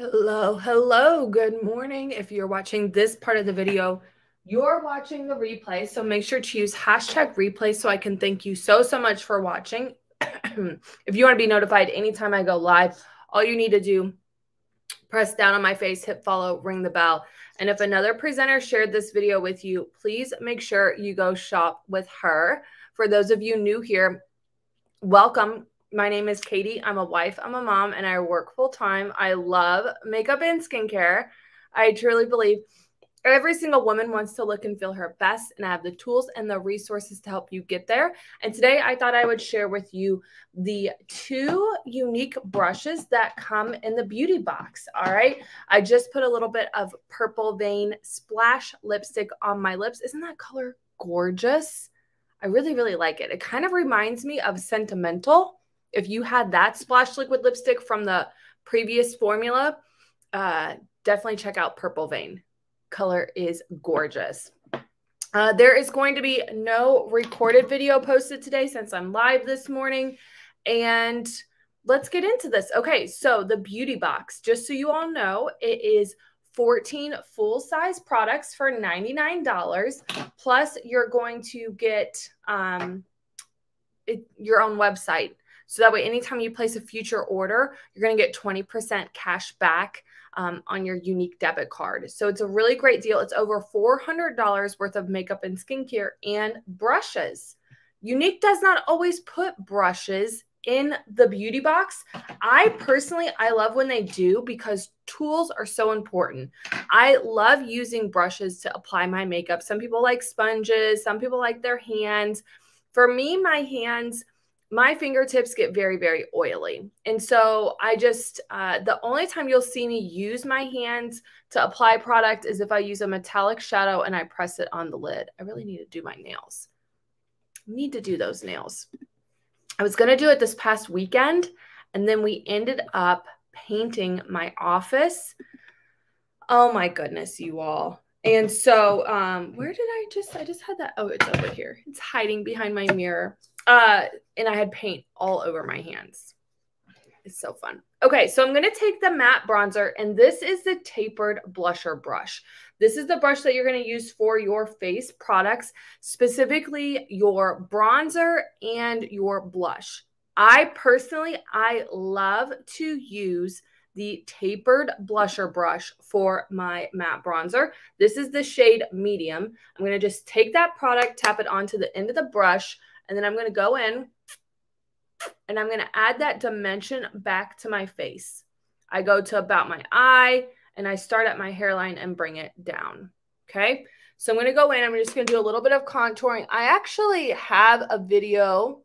Hello, good morning. If you're watching this part of the video, you're watching the replay, so make sure to use hashtag replay so I can thank you so much for watching. If you want to be notified anytime I go live, all you need to do, press down on my face, hit follow, ring the bell. And if another presenter shared this video with you, please make sure you go shop with her. For those of you new here, welcome. My name is Katie. I'm a wife, I'm a mom, and I work full-time. I love makeup and skincare. I truly believe every single woman wants to look and feel her best, and I have the tools and the resources to help you get there. And today I thought I would share with you the two unique brushes that come in the beauty box. All right. I just put a little bit of Purple Vein Splash lipstick on my lips. Isn't that color gorgeous? I really, really like it. It kind of reminds me of Sentimental. If you had that splash liquid lipstick from the previous formula, definitely check out Purple Vein. Color is gorgeous. There is going to be no recorded video posted today since I'm live this morning. And let's get into this. Okay, so the beauty box, just so you all know, it is 14 full-size products for $99. Plus, you're going to get your own website. So that way, anytime you place a future order, you're going to get 20% cash back on your Younique debit card. So it's a really great deal. It's over $400 worth of makeup and skincare and brushes. Younique does not always put brushes in the beauty box. I personally love when they do because tools are so important. I love using brushes to apply my makeup. Some people like sponges. Some people like their hands. For me, my hands... my fingertips get very, very oily. And so I just, the only time you'll see me use my hands to apply product is if I use a metallic shadow and I press it on the lid. I really need to do my nails. Need to do those nails. I was going to do it this past weekend, and then we ended up painting my office. Oh my goodness, you all. And so, where did I just had that. Oh, it's over here. It's hiding behind my mirror. And I had paint all over my hands. It's so fun. Okay, so I'm going to take the matte bronzer, and this is the tapered blusher brush. This is the brush that you're going to use for your face products, specifically your bronzer and your blush. I personally love to use the tapered blusher brush for my matte bronzer. This is the shade medium. I'm going to just take that product, tap it onto the end of the brush, and then I'm going to go in and I'm going to add that dimension back to my face. I go to about my eye and I start at my hairline and bring it down. Okay. So I'm going to go in. I'm just going to do a little bit of contouring. I actually have a video.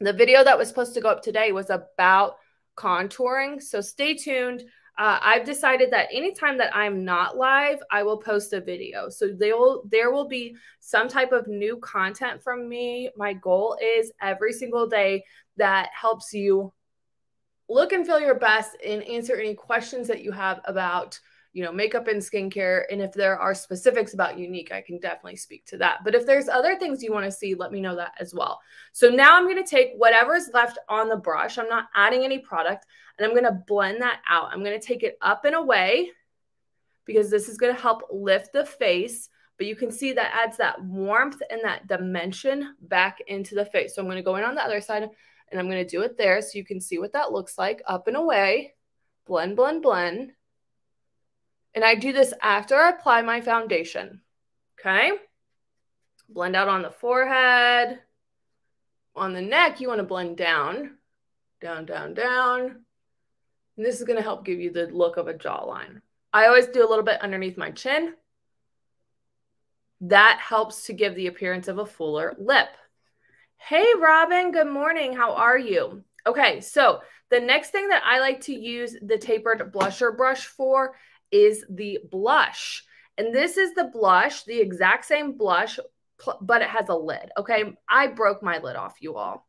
The video that was supposed to go up today was about contouring. So stay tuned. I've decided that anytime that I'm not live, I will post a video. So there will be some type of new content from me. My goal is every single day that helps you look and feel your best and answer any questions that you have about, you know, makeup and skincare. And if there are specifics about Younique, I can definitely speak to that. But if there's other things you want to see, let me know that as well. So now I'm going to take whatever's left on the brush. I'm not adding any product. And I'm going to blend that out. I'm going to take it up and away because this is going to help lift the face. But you can see that adds that warmth and that dimension back into the face. So I'm going to go in on the other side and I'm going to do it there so you can see what that looks like. Up and away. Blend, blend, blend. And I do this after I apply my foundation. Okay? Blend out on the forehead. On the neck, you want to blend down. Down, down, down. And this is going to help give you the look of a jawline. I always do a little bit underneath my chin. That helps to give the appearance of a fuller lip. Hey, Robin. Good morning. How are you? Okay, so the next thing that I like to use the tapered blusher brush for is the blush. And this is the blush, the exact same blush, but it has a lid. Okay, I broke my lid off, you all.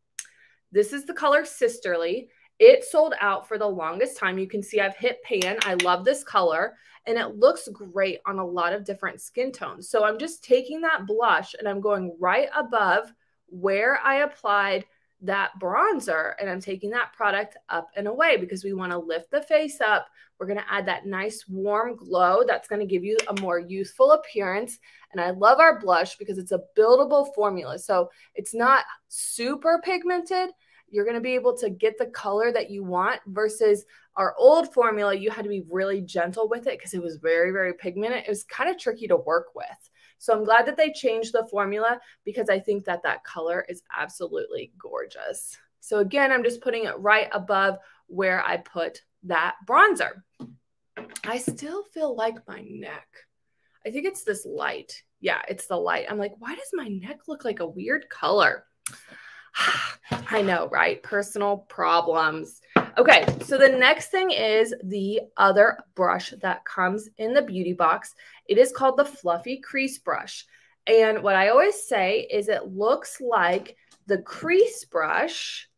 This is the color Sisterly. It sold out for the longest time. You can see I've hit pan. I love this color, and it looks great on a lot of different skin tones. So I'm just taking that blush, and I'm going right above where I applied that bronzer, and I'm taking that product up and away because we want to lift the face up. We're going to add that nice warm glow that's going to give you a more youthful appearance. And I love our blush because it's a buildable formula. So it's not super pigmented. You're going to be able to get the color that you want versus our old formula. You had to be really gentle with it because it was very, very pigmented. It was kind of tricky to work with. So I'm glad that they changed the formula because I think that that color is absolutely gorgeous. So again, I'm just putting it right above where I put that bronzer. I still feel like my neck. I think it's this light. Yeah, it's the light. I'm like, why does my neck look like a weird color? I know, right? Personal problems. Okay, so the next thing is the other brush that comes in the beauty box. It is called the Fluffy Crease Brush. And what I always say is it looks like the crease brush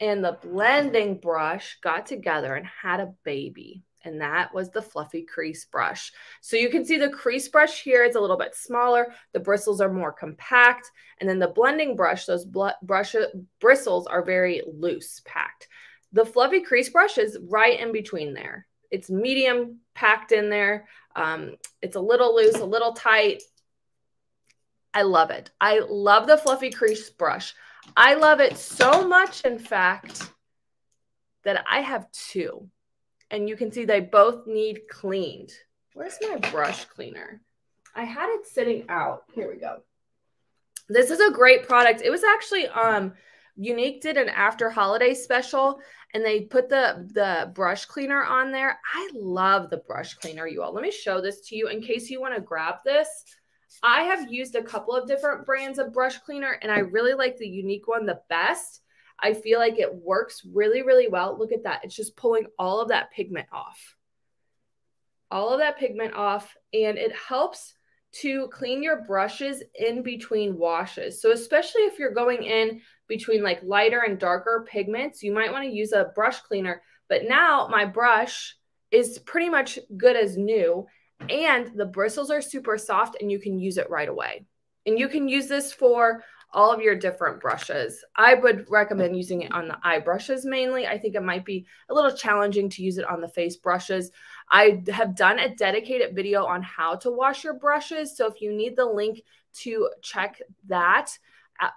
and the blending brush got together and had a baby. And that was the Fluffy Crease Brush. So you can see the crease brush here. It's a little bit smaller. The bristles are more compact. And then the blending brush, those bristles are very loose, packed. The Fluffy Crease Brush is right in between there. It's medium, packed in there. It's a little loose, a little tight. I love it. I love the Fluffy Crease Brush. I love it so much, in fact, that I have two. And you can see they both need cleaned. Where's my brush cleaner? I had it sitting out. Here we go. This is a great product. It was actually Younique did an after holiday special, and they put the brush cleaner on there. I love the brush cleaner, you all. Let me show this to you in case you want to grab this. I have used a couple of different brands of brush cleaner, and I really like the Younique one the best. I feel like it works really, really well. Look at that. It's just pulling all of that pigment off. All of that pigment off, and it helps to clean your brushes in between washes. So especially if you're going in between like lighter and darker pigments, you might want to use a brush cleaner. But now my brush is pretty much good as new, and the bristles are super soft, and you can use it right away. And you can use this for all of your different brushes. I would recommend using it on the eye brushes mainly. I think it might be a little challenging to use it on the face brushes. I have done a dedicated video on how to wash your brushes. So if you need the link to check that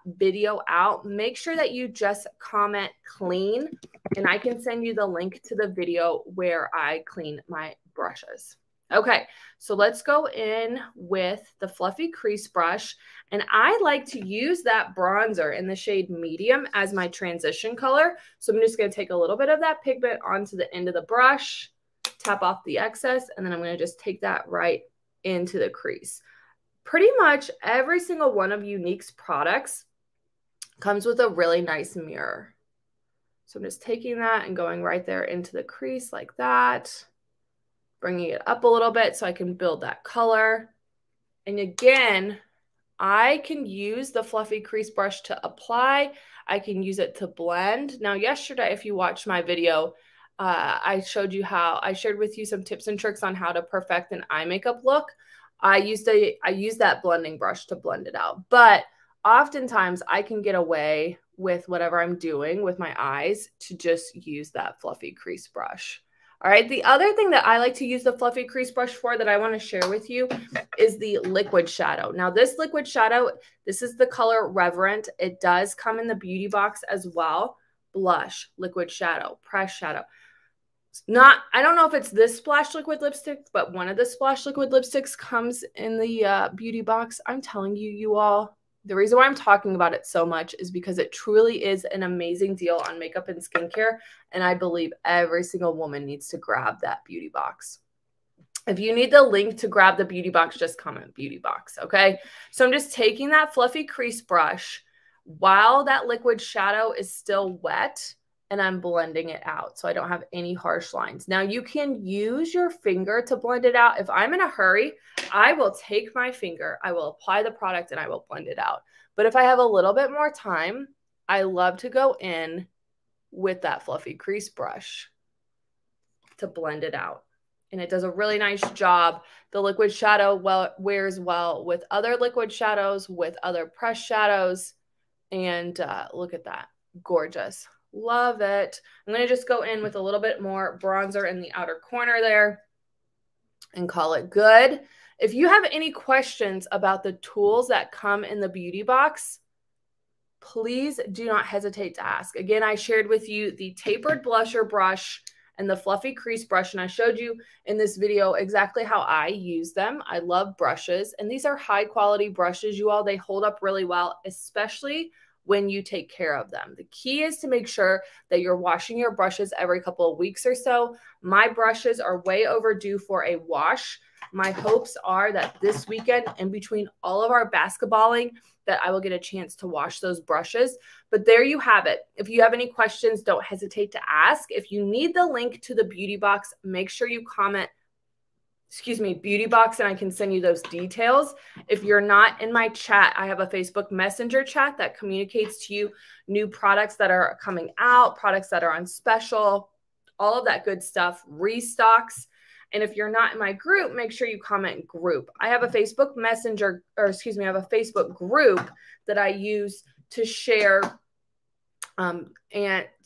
video out, make sure that you just comment clean, and I can send you the link to the video where I clean my brushes. Okay, so let's go in with the Fluffy Crease Brush, and I like to use that bronzer in the shade medium as my transition color. So I'm just going to take a little bit of that pigment onto the end of the brush, tap off the excess, and then I'm going to just take that right into the crease. Pretty much every single one of Younique's products comes with a really nice mirror. So I'm just taking that and going right there into the crease like that. Bringing it up a little bit so I can build that color. And again, I can use the Fluffy Crease Brush to apply. I can use it to blend. Now, yesterday, if you watched my video, I shared with you some tips and tricks on how to perfect an eye makeup look. I used that blending brush to blend it out. But oftentimes, I can get away with whatever I'm doing with my eyes to just use that Fluffy Crease Brush. All right, the other thing that I like to use the Fluffy Crease Brush for that I want to share with you is the liquid shadow. Now, this liquid shadow, this is the color Reverent. It does come in the beauty box as well. Blush, liquid shadow, press shadow. I don't know if it's this Splash Liquid Lipstick, but one of the Splash Liquid Lipsticks comes in the beauty box. I'm telling you, you all, the reason why I'm talking about it so much is because it truly is an amazing deal on makeup and skincare, and I believe every single woman needs to grab that beauty box. If you need the link to grab the beauty box, just comment beauty box, okay? So I'm just taking that Fluffy Crease Brush while that liquid shadow is still wet, and I'm blending it out so I don't have any harsh lines. Now, you can use your finger to blend it out. If I'm in a hurry, I will take my finger, I will apply the product, and I will blend it out. But if I have a little bit more time, I love to go in with that Fluffy Crease Brush to blend it out. And it does a really nice job. The liquid shadow wears well with other liquid shadows, with other pressed shadows. And look at that. gorgeous. Love it. I'm going to just go in with a little bit more bronzer in the outer corner there and call it good. If you have any questions about the tools that come in the beauty box, please do not hesitate to ask. Again, I shared with you the tapered blusher brush and the fluffy crease brush, and I showed you in this video exactly how I use them. I love brushes, and these are high quality brushes, you all. They hold up really well, especially when you take care of them. The key is to make sure that you're washing your brushes every couple of weeks or so. My brushes are way overdue for a wash. My hopes are that this weekend, in between all of our basketballing, that I will get a chance to wash those brushes. But there you have it. If you have any questions, don't hesitate to ask. If you need the link to the beauty box, make sure you comment, excuse me, beauty box, and I can send you those details. If you're not in my chat, I have a Facebook Messenger chat that communicates to you new products that are coming out, products that are on special, all of that good stuff, restocks. And if you're not in my group, make sure you comment group. I have a Facebook Messenger, or excuse me, I have a Facebook group that I use to share and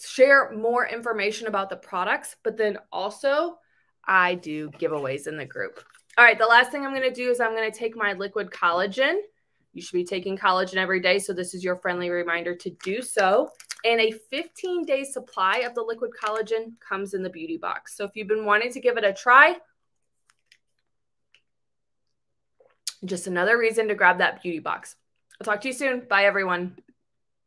share more information about the products, but then also I do giveaways in the group. All right, the last thing I'm going to do is I'm going to take my liquid collagen. You should be taking collagen every day, so this is your friendly reminder to do so. And a 15-day supply of the liquid collagen comes in the beauty box. So if you've been wanting to give it a try, just another reason to grab that beauty box. I'll talk to you soon. Bye, everyone.